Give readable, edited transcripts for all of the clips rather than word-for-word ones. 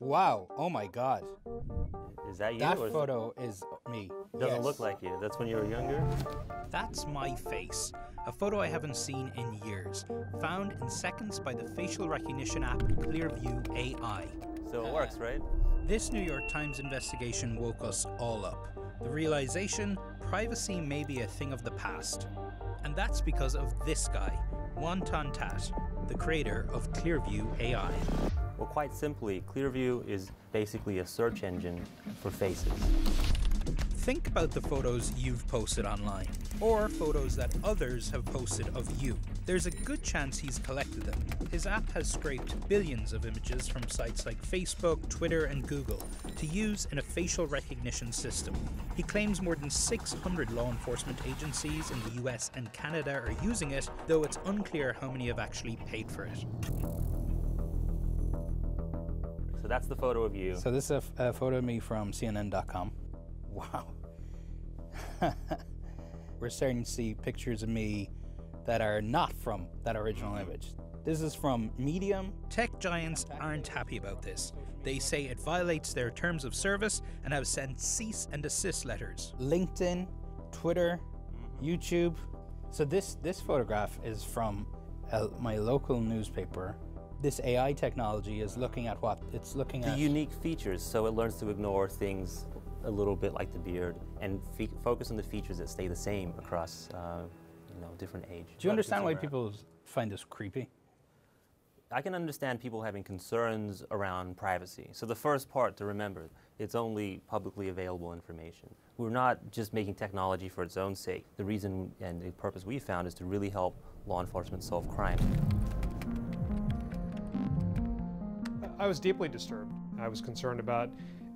Wow, oh my God. Is that you? That or photo is me. Doesn't look like you. That's when you were younger? That's my face. A photo I haven't seen in years. Found in seconds by the facial recognition app Clearview AI. So it works, right? This New York Times investigation woke us all up. The realization, privacy may be a thing of the past. And that's because of this guy, Hoan Ton-That, the creator of Clearview AI. Well, quite simply, Clearview is basically a search engine for faces. Think about the photos you've posted online, or photos that others have posted of you. There's a good chance he's collected them. His app has scraped billions of images from sites like Facebook, Twitter, and Google to use in a facial recognition system. He claims more than 600 law enforcement agencies in the US and Canada are using it, though it's unclear how many have actually paid for it. So that's the photo of you. So this is a photo of me from CNN.com. Wow. We're starting to see pictures of me that are not from that original image. This is from Medium. Tech giants aren't happy about this. They say it violates their terms of service and have sent cease and desist letters. LinkedIn, Twitter, YouTube. So this photograph is from my local newspaper. This AI technology is looking at what it's looking at. The unique features, so it learns to ignore things a little bit like the beard and focus on the features that stay the same across different age. Do you understand why people find this creepy? I can understand people having concerns around privacy. So the first part to remember, it's only publicly available information. We're not just making technology for its own sake. The reason and the purpose we found is to really help law enforcement solve crime. I was deeply disturbed. I was concerned about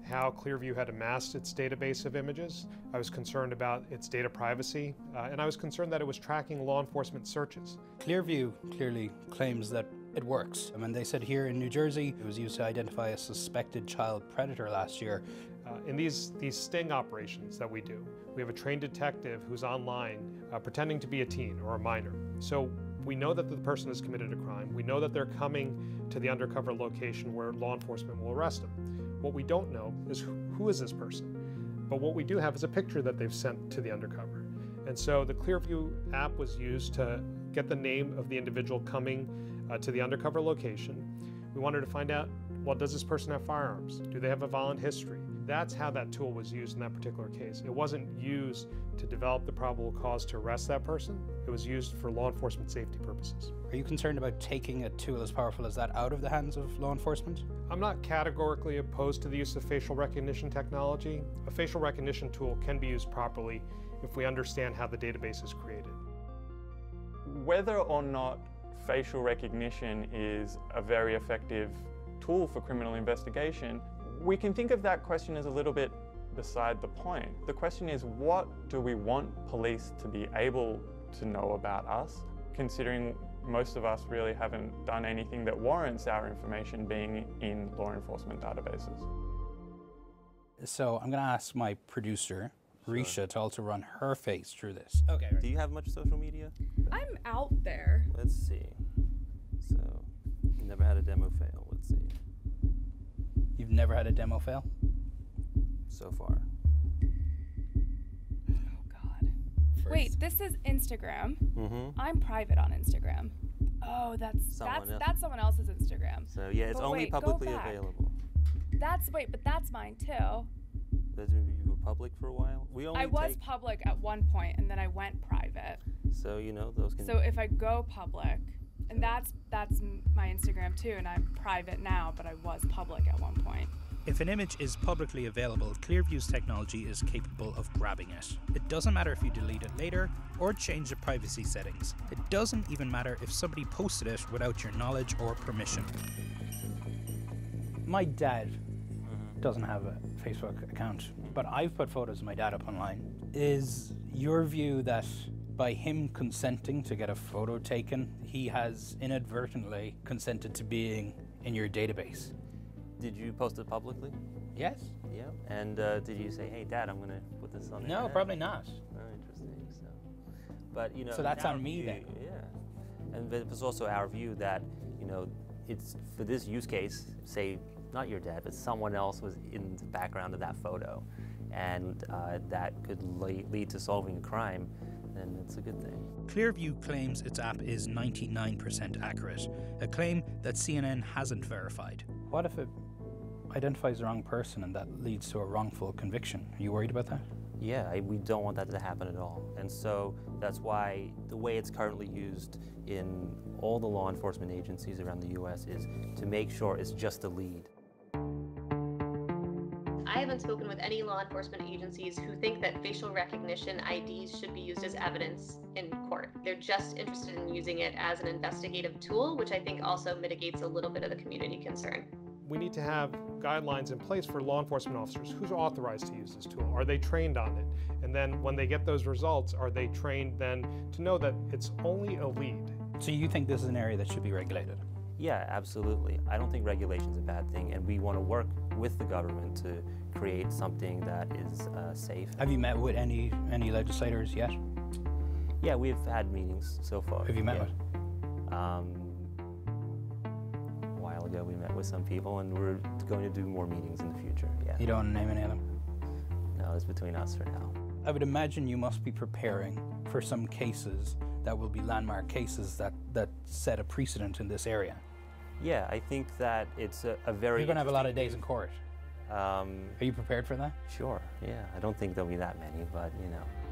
how Clearview had amassed its database of images. I was concerned about its data privacy, and I was concerned that it was tracking law enforcement searches. Clearview clearly claims that it works. I mean, they said here in New Jersey, it was used to identify a suspected child predator last year. In these sting operations that we do, we have a trained detective who's online pretending to be a teen or a minor. So we know that the person has committed a crime. We know that they're coming to the undercover location where law enforcement will arrest them. What we don't know is who is this person. But what we do have is a picture that they've sent to the undercover. And so the Clearview app was used to get the name of the individual coming to the undercover location. We wanted to find out, well, does this person have firearms? Do they have a violent history? That's how that tool was used in that particular case. It wasn't used to develop the probable cause to arrest that person. It was used for law enforcement safety purposes. Are you concerned about taking a tool as powerful as that out of the hands of law enforcement? I'm not categorically opposed to the use of facial recognition technology. A facial recognition tool can be used properly if we understand how the database is created. Whether or not facial recognition is a very effective tool for criminal investigation, we can think of that question as a little bit beside the point. The question is, what do we want police to be able to know about us, considering most of us really haven't done anything that warrants our information being in law enforcement databases? So I'm going to ask my producer, Risha, to also run her face through this. Okay. Do you have much social media? I'm out there. Let's see. So, never had a demo fail. Let's see. You've never had a demo fail? So far. Oh, God. First. Wait, this is Instagram. Mm-hmm. I'm private on Instagram. Oh, that's someone else's Instagram. So, yeah, it's only publicly available. But that's mine, too. You were public for a while? I was public at one point, and then I went private. So, those can... So, if I go public... And that's my Instagram too, and I'm private now, but I was public at one point. If an image is publicly available, Clearview's technology is capable of grabbing it. It doesn't matter if you delete it later or change the privacy settings. It doesn't even matter if somebody posted it without your knowledge or permission. My dad doesn't have a Facebook account, but I've put photos of my dad up online. Is your view that by him consenting to get a photo taken, he has inadvertently consented to being in your database? Did you post it publicly? Yes. Yeah. And did you say, "Hey, Dad, I'm going to put this on"? No, probably not. Oh, interesting. So, but so that's on me then. Yeah. And it was also our view that it's for this use case, say not your dad, but someone else was in the background of that photo, and that could lead to solving a crime, then it's a good thing. Clearview claims its app is 99% accurate, a claim that CNN hasn't verified. What if it identifies the wrong person and that leads to a wrongful conviction? Are you worried about that? Yeah, we don't want that to happen at all. And so that's why the way it's currently used in all the law enforcement agencies around the US is to make sure it's just a lead. I haven't spoken with any law enforcement agencies who think that facial recognition IDs should be used as evidence in court. They're just interested in using it as an investigative tool, which I think also mitigates a little bit of the community concern. We need to have guidelines in place for law enforcement officers. Who's authorized to use this tool? Are they trained on it? And then when they get those results, are they trained then to know that it's only a lead? So you think this is an area that should be regulated? Yeah, absolutely. I don't think regulation's a bad thing, and we want to work with the government to create something that is safe. Have you met with any legislators yet? Yeah, we've had meetings so far. Have you met with? A while ago we met with some people, and we're going to do more meetings in the future, yeah. You don't want to name any of them? No, it's between us for now. I would imagine you must be preparing for some cases that will be landmark cases that set a precedent in this area. Yeah, I think that it's a very... You're going to have a lot of days in court. Are you prepared for that? Sure, yeah. I don't think there'll be that many, but, you know.